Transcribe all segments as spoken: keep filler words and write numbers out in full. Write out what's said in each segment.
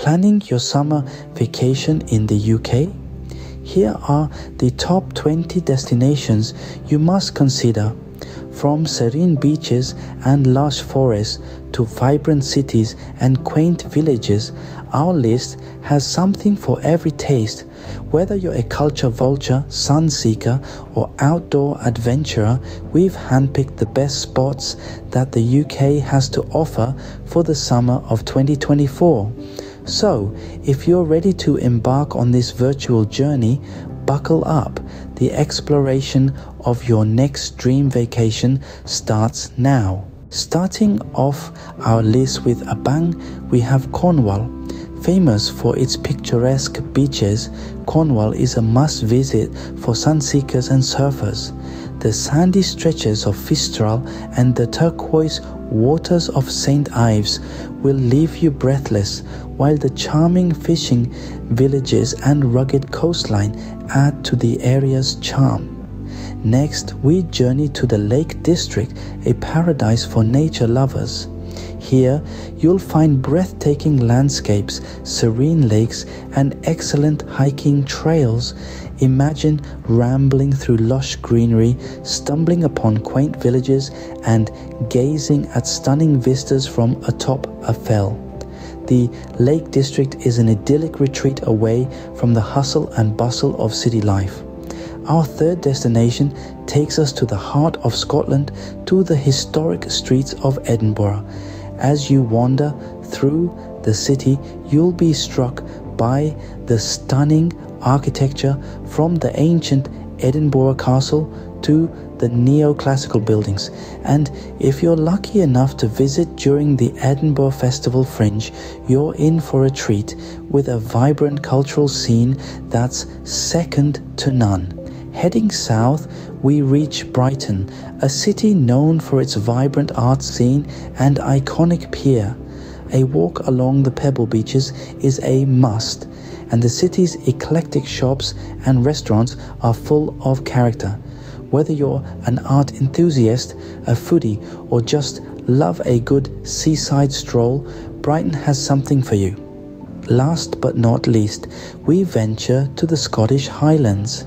Planning your summer vacation in the U K? Here are the top twenty destinations you must consider. From serene beaches and lush forests to vibrant cities and quaint villages, our list has something for every taste. Whether you're a culture vulture, sun seeker, or outdoor adventurer, we've handpicked the best spots that the U K has to offer for the summer of twenty twenty-four. So, if you're ready to embark on this virtual journey, buckle up. The exploration of your next dream vacation starts now. Starting off our list with a bang, we have Cornwall. Famous for its picturesque beaches, Cornwall is a must-visit for sunseekers and surfers. The sandy stretches of Fistral and the turquoise waters of Saint Ives will leave you breathless, while the charming fishing villages and rugged coastline add to the area's charm. Next, we journey to the Lake District, a paradise for nature lovers. Here, you'll find breathtaking landscapes, serene lakes, and excellent hiking trails. Imagine rambling through lush greenery, stumbling upon quaint villages, and gazing at stunning vistas from atop a fell. The Lake District is an idyllic retreat away from the hustle and bustle of city life. Our third destination takes us to the heart of Scotland, to the historic streets of Edinburgh. As you wander through the city, you'll be struck by the stunning architecture, from the ancient Edinburgh Castle to the neoclassical buildings. And if you're lucky enough to visit during the Edinburgh Festival Fringe, you're in for a treat with a vibrant cultural scene that's second to none. Heading south, we reach Brighton, a city known for its vibrant art scene and iconic pier. A walk along the pebble beaches is a must, and the city's eclectic shops and restaurants are full of character. Whether you're an art enthusiast, a foodie, or just love a good seaside stroll, Brighton has something for you. Last but not least, we venture to the Scottish Highlands.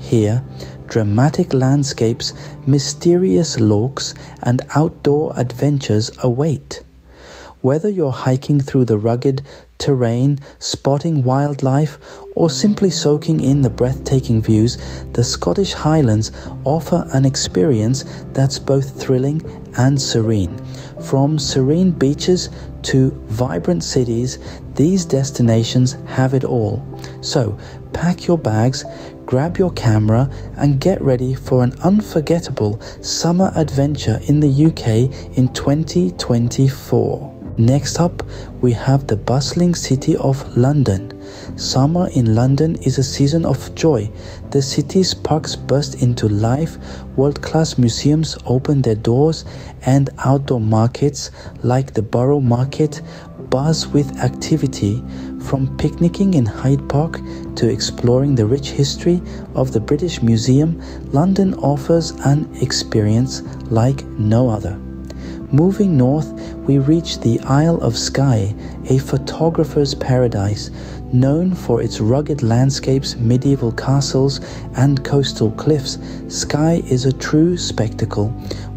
Here, dramatic landscapes, mysterious lochs, and outdoor adventures await. Whether you're hiking through the rugged terrain, spotting wildlife, or simply soaking in the breathtaking views, the Scottish Highlands offer an experience that's both thrilling and serene. From serene beaches to vibrant cities, these destinations have it all. So, pack your bags, grab your camera, and get ready for an unforgettable summer adventure in the U K in twenty twenty-four. Next up, we have the bustling city of London. Summer in London is a season of joy. The city's parks burst into life, world-class museums open their doors, and outdoor markets like the Borough Market buzz with activity. From picnicking in Hyde Park to exploring the rich history of the British Museum, London offers an experience like no other. Moving north, we reach the Isle of Skye, a photographer's paradise. Known for its rugged landscapes, medieval castles, and coastal cliffs, Skye is a true spectacle.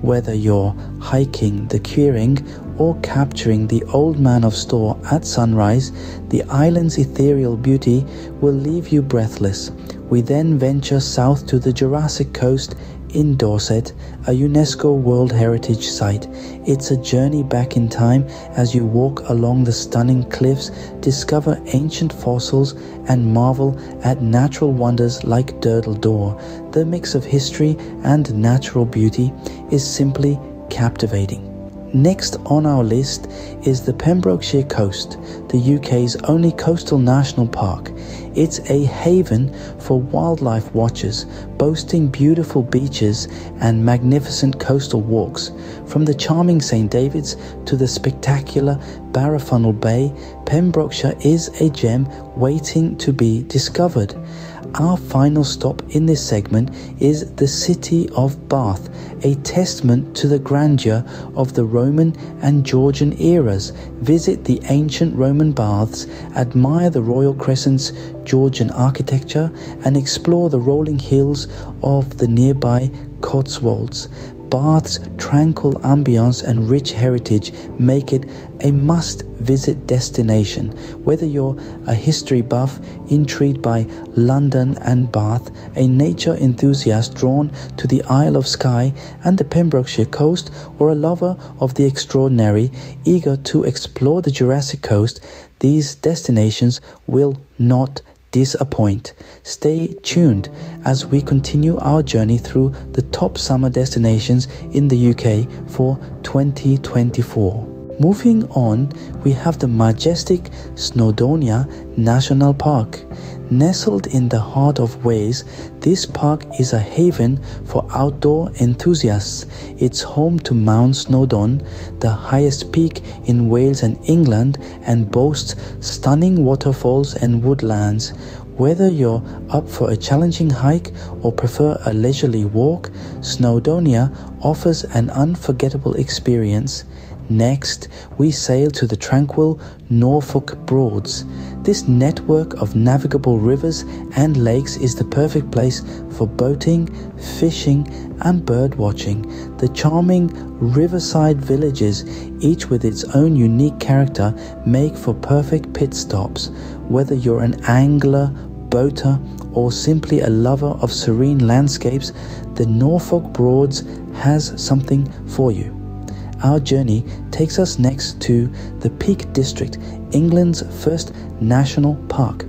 Whether you're hiking the Quiraing or capturing the Old Man of Storr at sunrise, the island's ethereal beauty will leave you breathless. We then venture south to the Jurassic Coast in Dorset, a UNESCO World Heritage Site. It's a journey back in time as you walk along the stunning cliffs, discover ancient fossils, and marvel at natural wonders like Durdle Door. The mix of history and natural beauty is simply captivating. Next on our list is the Pembrokeshire Coast, the U K's only coastal national park. It's a haven for wildlife watchers, boasting beautiful beaches and magnificent coastal walks. From the charming St David's to the spectacular Barafundle Bay, Pembrokeshire is a gem waiting to be discovered. Our final stop in this segment is the city of Bath, a testament to the grandeur of the Roman and Georgian eras. Visit the ancient Roman baths, admire the Royal Crescent's Georgian architecture, and explore the rolling hills of the nearby Cotswolds. Bath's tranquil ambience and rich heritage make it a must-visit destination. Whether you're a history buff intrigued by London and Bath, a nature enthusiast drawn to the Isle of Skye and the Pembrokeshire coast, or a lover of the extraordinary eager to explore the Jurassic Coast, these destinations will not disappoint. Stay tuned as we continue our journey through the top summer destinations in the U K for twenty twenty-four. Moving on, we have the majestic Snowdonia National Park. Nestled in the heart of Wales, this park is a haven for outdoor enthusiasts. It's home to Mount Snowdon, the highest peak in Wales and England, and boasts stunning waterfalls and woodlands. Whether you're up for a challenging hike or prefer a leisurely walk, Snowdonia offers an unforgettable experience. Next, we sail to the tranquil Norfolk Broads. This network of navigable rivers and lakes is the perfect place for boating, fishing, and bird watching. The charming riverside villages, each with its own unique character, make for perfect pit stops. Whether you're an angler, boater, or simply a lover of serene landscapes, the Norfolk Broads has something for you. Our journey takes us next to the Peak District, England's first national park.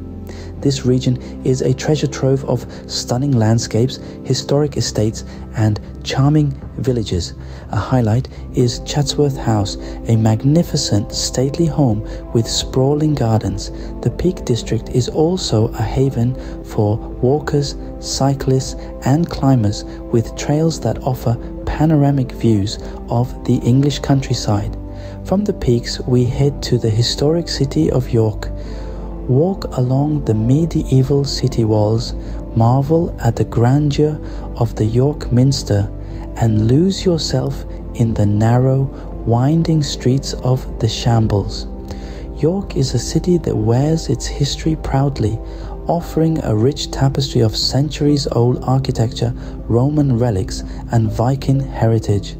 This region is a treasure trove of stunning landscapes, historic estates, and charming villages. A highlight is Chatsworth House, a magnificent stately home with sprawling gardens. The Peak District is also a haven for walkers, cyclists, and climbers, with trails that offer panoramic views of the English countryside. From the peaks, we head to the historic city of York. Walk along the medieval city walls, marvel at the grandeur of the York Minster, and lose yourself in the narrow, winding streets of the Shambles. York is a city that wears its history proudly, offering a rich tapestry of centuries-old architecture, Roman relics, and Viking heritage.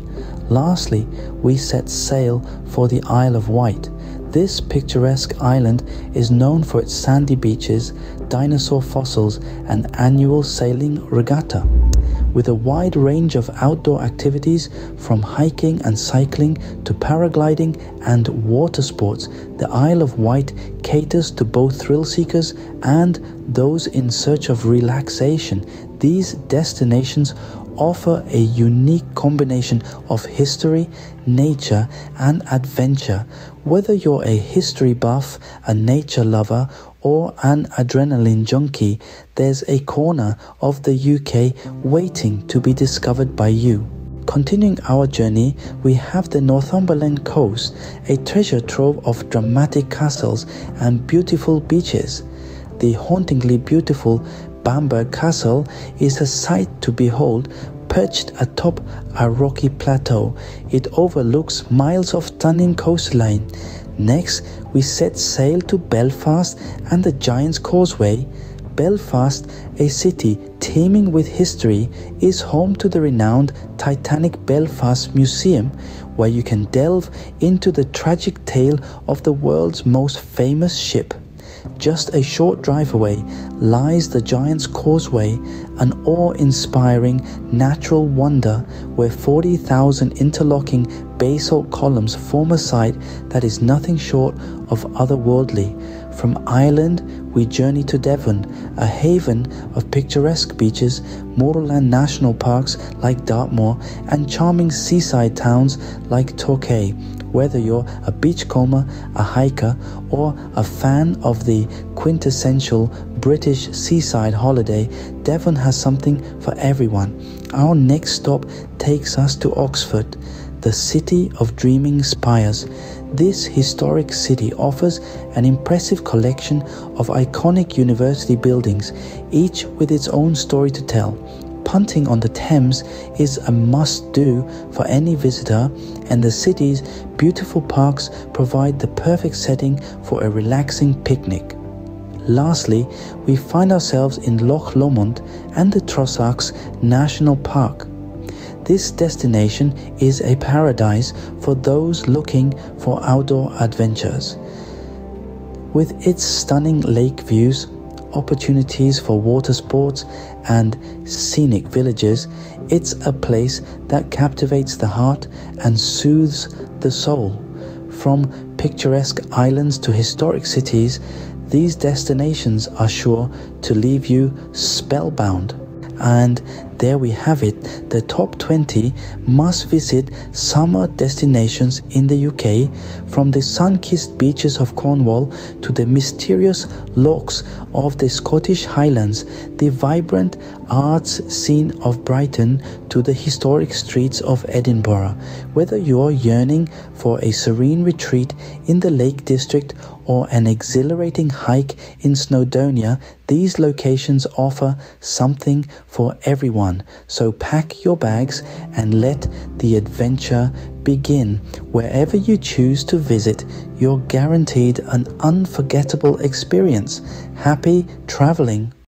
Lastly, we set sail for the Isle of Wight. This picturesque island is known for its sandy beaches, dinosaur fossils, and annual sailing regatta. With a wide range of outdoor activities, from hiking and cycling to paragliding and water sports, the Isle of Wight caters to both thrill seekers and those in search of relaxation. These destinations offer a unique combination of history, nature, and adventure. Whether you're a history buff, a nature lover, or an adrenaline junkie, there's a corner of the U K waiting to be discovered by you. Continuing our journey, we have the Northumberland coast, a treasure trove of dramatic castles and beautiful beaches. The hauntingly beautiful Bamburgh Castle is a sight to behold, perched atop a rocky plateau. It overlooks miles of stunning coastline. Next, we set sail to Belfast and the Giant's Causeway. Belfast, a city teeming with history, is home to the renowned Titanic Belfast Museum, where you can delve into the tragic tale of the world's most famous ship. Just a short drive away lies the Giant's Causeway, an awe-inspiring natural wonder where forty thousand interlocking basalt columns form a sight that is nothing short of otherworldly. From Ireland, we journey to Devon, a haven of picturesque beaches, moorland national parks like Dartmoor, and charming seaside towns like Torquay. Whether you're a beachcomber, a hiker, or a fan of the quintessential British seaside holiday, Devon has something for everyone. Our next stop takes us to Oxford, the city of dreaming spires. This historic city offers an impressive collection of iconic university buildings, each with its own story to tell. Punting on the Thames is a must-do for any visitor, and the city's beautiful parks provide the perfect setting for a relaxing picnic. Lastly, we find ourselves in Loch Lomond and the Trossachs National Park. This destination is a paradise for those looking for outdoor adventures. With its stunning lake views, opportunities for water sports and scenic villages, it's a place that captivates the heart and soothes the soul. From picturesque islands to historic cities, these destinations are sure to leave you spellbound. And there we have it, the top twenty must-visit summer destinations in the U K, from the sun-kissed beaches of Cornwall to the mysterious lochs of the Scottish Highlands, the vibrant arts scene of Brighton to the historic streets of Edinburgh. Whether you're yearning for a serene retreat in the Lake District or an exhilarating hike in Snowdonia, these locations offer something for everyone. So pack your bags and let the adventure begin. Wherever you choose to visit, you're guaranteed an unforgettable experience. Happy traveling!